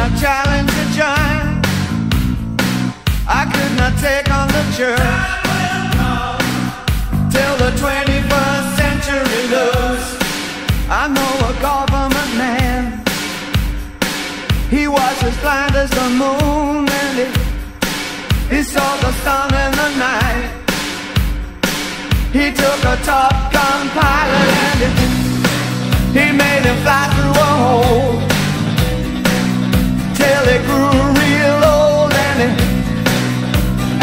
not challenge the giant. I could not take on the church till the 21st century lose. I know a government man, he was as blind as the moon, and he saw the sun in the night. He took a Top Gun pilot and he made him fly through a hole till it grew real old,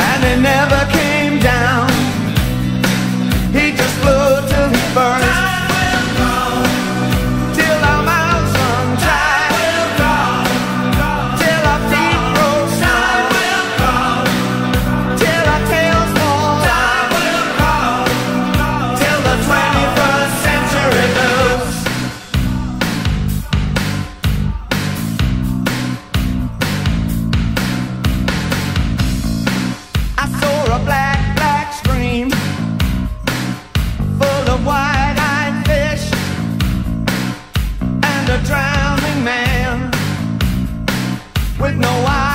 and it never came down. He just flew till he burst. With no eyes.